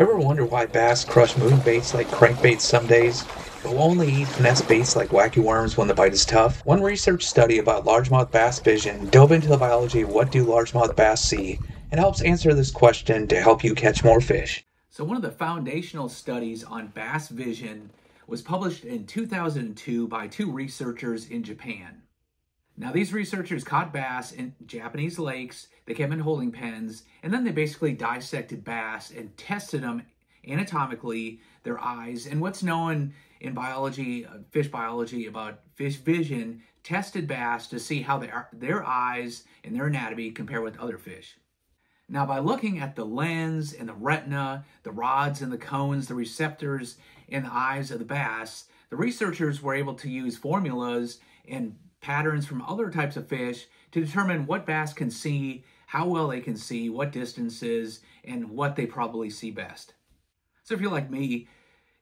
Ever wonder why bass crush moving baits like crankbaits some days, but will only eat finesse baits like wacky worms when the bite is tough? One research study about largemouth bass vision dove into the biology of what do largemouth bass see, and helps answer this question to help you catch more fish. So one of the foundational studies on bass vision was published in 2002 by two researchers in Japan. Now these researchers caught bass in Japanese lakes, they came in holding pens, and then they basically dissected bass and tested them anatomically, their eyes, and what's known in biology, fish biology, about fish vision, tested bass to see how their eyes and their anatomy compare with other fish. Now by looking at the lens and the retina, the rods and the cones, the receptors and the eyes of the bass, the researchers were able to use formulas and patterns from other types of fish to determine what bass can see, how well they can see, what distances, and what they probably see best. So if you're like me,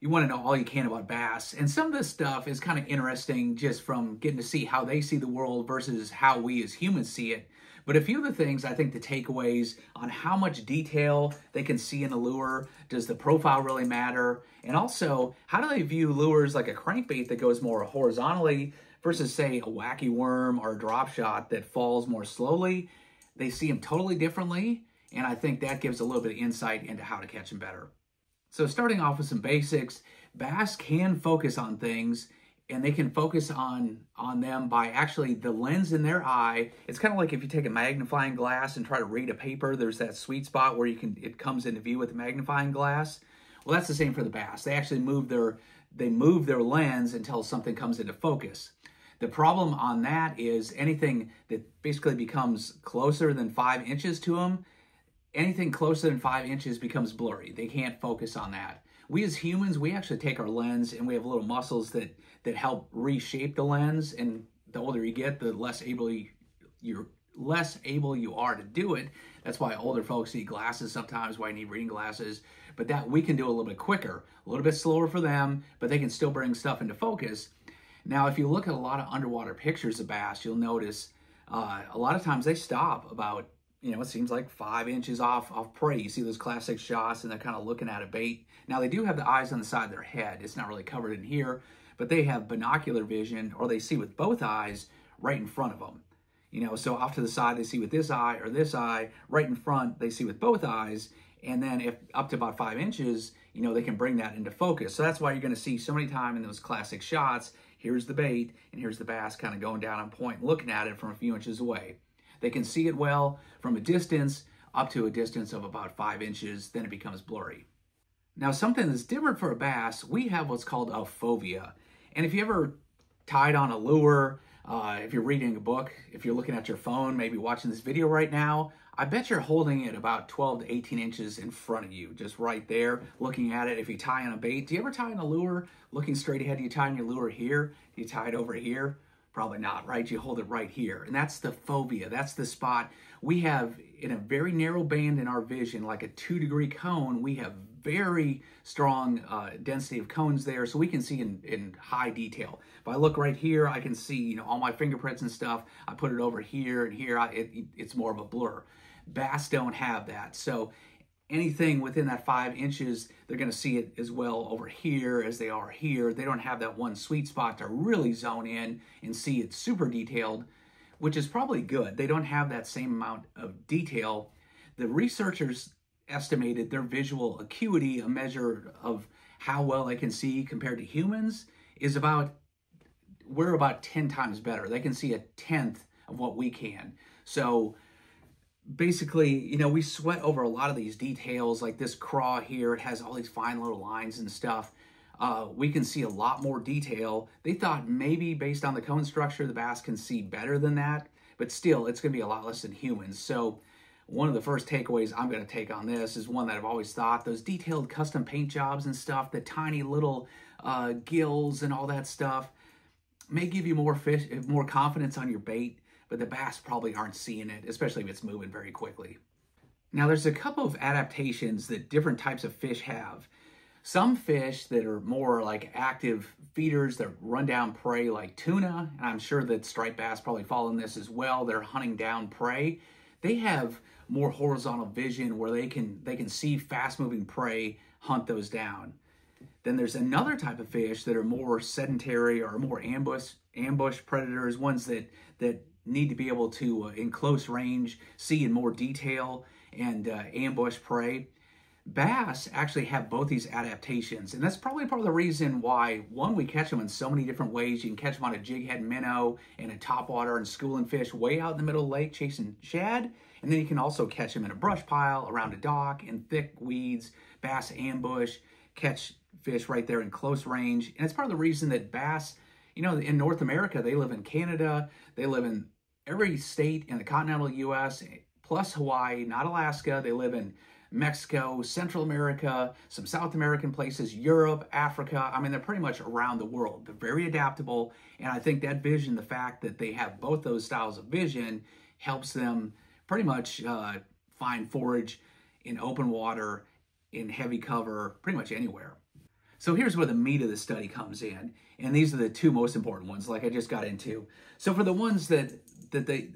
you want to know all you can about bass, and some of this stuff is kind of interesting just from getting to see how they see the world versus how we as humans see it. But a few of the things, I think the takeaways on how much detail they can see in a lure, does the profile really matter, and also how do they view lures like a crankbait that goes more horizontally versus, say, a wacky worm or a drop shot that falls more slowly. They see them totally differently, and I think that gives a little bit of insight into how to catch them better. So starting off with some basics, bass can focus on things, and they can focus on them by actually the lens in their eye. It's kind of like if you take a magnifying glass and try to read a paper, there's that sweet spot where it comes into view with the magnifying glass. Well, that's the same for the bass. They actually move their lens until something comes into focus. The problem on that is anything that basically becomes closer than 5 inches to them, anything closer than 5 inches becomes blurry. They can't focus on that. We as humans, we actually take our lens and we have little muscles that help reshape the lens, and the older you get, the less able you are to do it. That's why older folks need glasses sometimes, why you need reading glasses, but that we can do a little bit quicker, a little bit slower for them, but they can still bring stuff into focus. Now, if you look at a lot of underwater pictures of bass, you'll notice a lot of times they stop about, it seems like 5 inches off prey. You see those classic shots and they're kind of looking at a bait. Now, they do have the eyes on the side of their head. It's not really covered in here, but they have binocular vision, or they see with both eyes right in front of them. So off to the side, they see with this eye or this eye. Right in front, they see with both eyes. And then if up to about 5 inches, they can bring that into focus. So that's why you're going to see so many times in those classic shots, here's the bait and here's the bass kind of going down on point and looking at it from a few inches away. They can see it well from a distance up to a distance of about 5 inches, then it becomes blurry. Now something that's different for a bass, we have what's called a fovea. And if you ever tied on a lure, if you're reading a book, if you're looking at your phone, maybe watching this video right now, I bet you're holding it about 12 to 18 inches in front of you, just right there, looking at it. If you tie on a bait, do you ever tie on a lure looking straight ahead? Do you tie on your lure here? Do you tie it over here? Probably not, right? You hold it right here. And that's the fovea. That's the spot we have in a very narrow band in our vision, like a 2-degree cone. We have very strong density of cones there, so we can see in high detail. If I look right here, I can see all my fingerprints and stuff. I put it over here and here. It's more of a blur. Bass don't have that. So anything within that 5 inches, they're going to see it as well over here as they are here. They don't have that one sweet spot to really zone in and see it super detailed, which is probably good. They don't have that same amount of detail. The researchers estimated their visual acuity, a measure of how well they can see compared to humans, is we're about 10 times better. They can see a tenth of what we can. So basically, we sweat over a lot of these details, like this craw here, it has all these fine little lines and stuff. We can see a lot more detail. They thought maybe based on the cone structure, the bass can see better than that, but still it's going to be a lot less than humans. So one of the first takeaways I'm going to take on this is one that I've always thought, those detailed custom paint jobs and stuff, the tiny little gills and all that stuff may give you more confidence on your bait, but the bass probably aren't seeing it, especially if it's moving very quickly. Now there's a couple of adaptations that different types of fish have. Some fish that are more like active feeders that run down prey like tuna, and I'm sure that striped bass probably fall in this as well, they're hunting down prey. They have more horizontal vision where they can see fast-moving prey, hunt those down. Then there's another type of fish that are more sedentary or more ambush predators, ones that need to be able to, in close range, see in more detail and ambush prey. Bass actually have both these adaptations, and that's probably part of the reason why, one, we catch them in so many different ways. You can catch them on a jighead minnow and a topwater and schooling fish way out in the middle of the lake chasing shad, and then you can also catch them in a brush pile, around a dock, in thick weeds, bass ambush, catch fish right there in close range. And it's part of the reason that bass, you know, in North America, they live in Canada, they live in every state in the continental U.S., plus Hawaii, not Alaska. They live in Mexico, Central America, some South American places, Europe, Africa. I mean, they're pretty much around the world. They're very adaptable, and I think that vision, the fact that they have both those styles of vision, helps them pretty much find forage in open water, in heavy cover, pretty much anywhere. So here's where the meat of the study comes in, and these are the two most important ones, like I just got into. So for the ones that they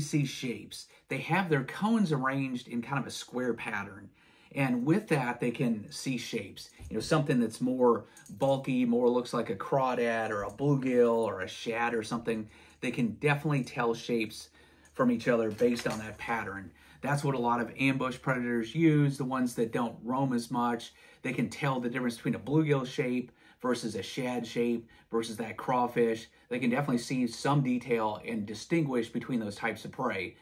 see shapes, they have their cones arranged in kind of a square pattern, and with that they can see shapes. You know, something that's more bulky, more looks like a crawdad or a bluegill or a shad or something. They can definitely tell shapes from each other based on that pattern. That's what a lot of ambush predators use, the ones that don't roam as much. They can tell the difference between a bluegill shape versus a shad shape versus that crawfish. They can definitely see some detail and distinguish between those types of prey.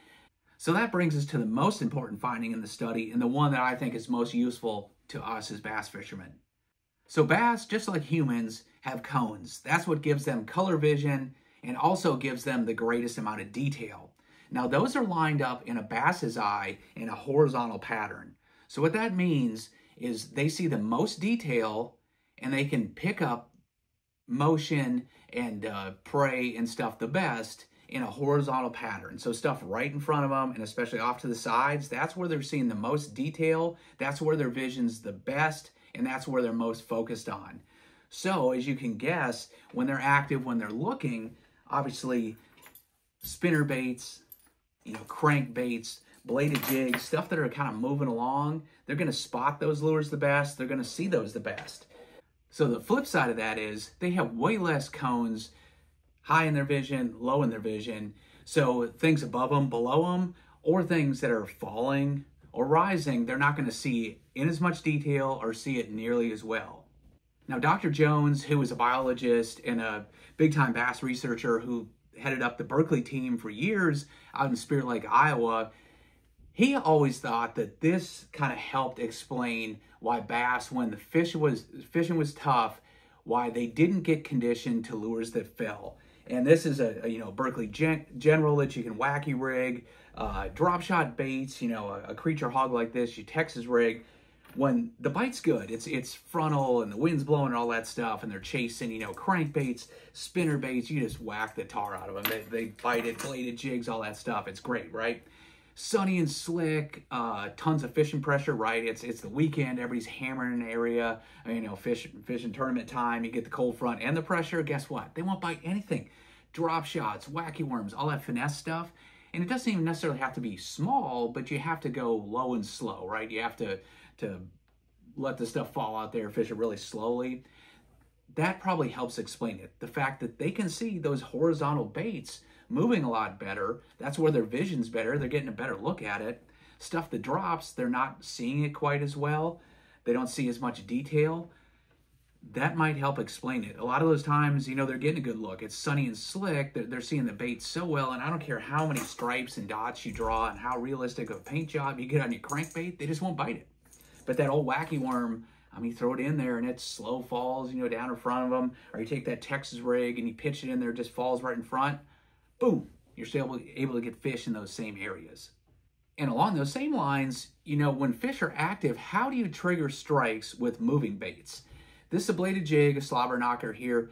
So that brings us to the most important finding in the study, and the one that I think is most useful to us as bass fishermen. So bass, just like humans, have cones. That's what gives them color vision and also gives them the greatest amount of detail. Now, those are lined up in a bass's eye in a horizontal pattern. So what that means is they see the most detail, and they can pick up motion and prey and stuff the best in a horizontal pattern. So stuff right in front of them, and especially off to the sides, that's where they're seeing the most detail, that's where their vision's the best, and that's where they're most focused on. So as you can guess, when they're active, when they're looking, obviously spinnerbaits, you know, crankbaits, bladed jigs, stuff that are kind of moving along, they're going to spot those lures the best. They're going to see those the best. So the flip side of that is they have way less cones, high in their vision, low in their vision. So things above them, below them, or things that are falling or rising, they're not going to see in as much detail or see it nearly as well. Now, Dr. Jones, who is a biologist and a big-time bass researcher who headed up the Berkeley team for years out in Spirit Lake, Iowa, he always thought that this kind of helped explain why bass, when the fishing was tough, why they didn't get conditioned to lures that fell. And this is a you know, Berkeley general that you can wacky rig, drop shot baits, you know, a creature hog like this, you Texas rig. When the bite's good, it's frontal and the wind's blowing and all that stuff, and they're chasing, you know, crankbaits, spinner baits, you just whack the tar out of them. They bite it, bladed jigs, all that stuff. It's great, right? Sunny and slick, tons of fishing pressure, right? It's the weekend, everybody's hammering an area, you know, fishing tournament time, you get the cold front and the pressure. Guess what? They won't bite anything. Drop shots, wacky worms, all that finesse stuff. And it doesn't even necessarily have to be small, but you have to go low and slow, right? You have to let the stuff fall out there, fish it really slowly. That probably helps explain it. The fact that they can see those horizontal baits moving a lot better, that's where their vision's better, they're getting a better look at it. Stuff that drops, they're not seeing it quite as well, they don't see as much detail. That might help explain it. A lot of those times, you know, they're getting a good look. It's sunny and slick, they're seeing the bait so well, and I don't care how many stripes and dots you draw and how realistic of a paint job you get on your crankbait, they just won't bite it. But that old wacky worm, I mean, throw it in there and it slow falls, you know, down in front of them. Or you take that Texas rig and you pitch it in there, it just falls right in front. Boom, you're still able to get fish in those same areas. And along those same lines, you know, when fish are active, how do you trigger strikes with moving baits? This is a bladed jig, a slobber knocker here.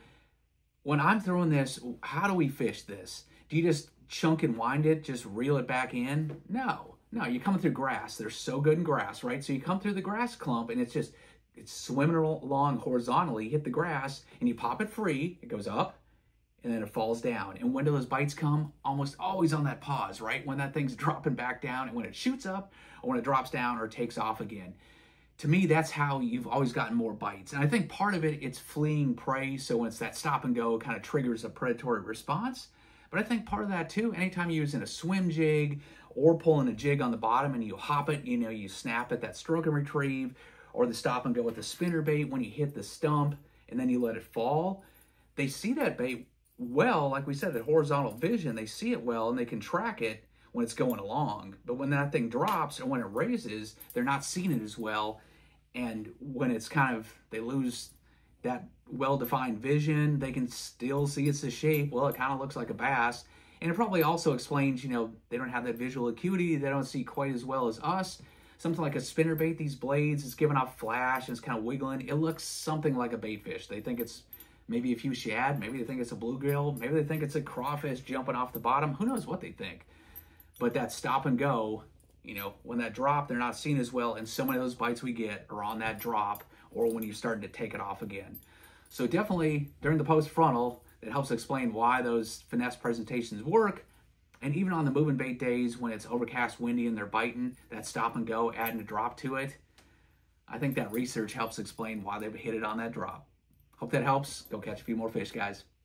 When I'm throwing this, how do we fish this? Do you just chunk and wind it, just reel it back in? No. No, you're coming through grass. They're so good in grass, right? So you come through the grass clump, and it's swimming along horizontally, you hit the grass, and you pop it free. It goes up, and then it falls down. And when do those bites come? Almost always on that pause, right? When that thing's dropping back down, and when it shoots up, or when it drops down or takes off again. To me, that's how you've always gotten more bites. And I think part of it, it's fleeing prey. So when it's that stop and go, it kind of triggers a predatory response. But I think part of that too, anytime you're using a swim jig or pulling a jig on the bottom and you hop it, you know, you snap at that stroke and retrieve, or the stop and go with the spinner bait when you hit the stump and then you let it fall. They see that bait well, like we said, that horizontal vision, they see it well and they can track it when it's going along. But when that thing drops and when it raises, they're not seeing it as well. And when it's kind of, they lose that well-defined vision, they can still see it's a shape. Well, it kind of looks like a bass. And it probably also explains, you know, they don't have that visual acuity. They don't see quite as well as us. Something like a spinnerbait, these blades, it's giving off flash and it's kind of wiggling. It looks something like a bait fish. They think it's maybe a few shad. Maybe they think it's a bluegill. Maybe they think it's a crawfish jumping off the bottom. Who knows what they think? But that stop and go, you know, when that drop, they're not seen as well. And so many of those bites we get are on that drop or when you're starting to take it off again. So definitely during the post frontal, it helps explain why those finesse presentations work. And even on the moving bait days when it's overcast, windy, and they're biting, that stop and go, adding a drop to it, I think that research helps explain why they've hit it on that drop. Hope that helps. Go catch a few more fish, guys.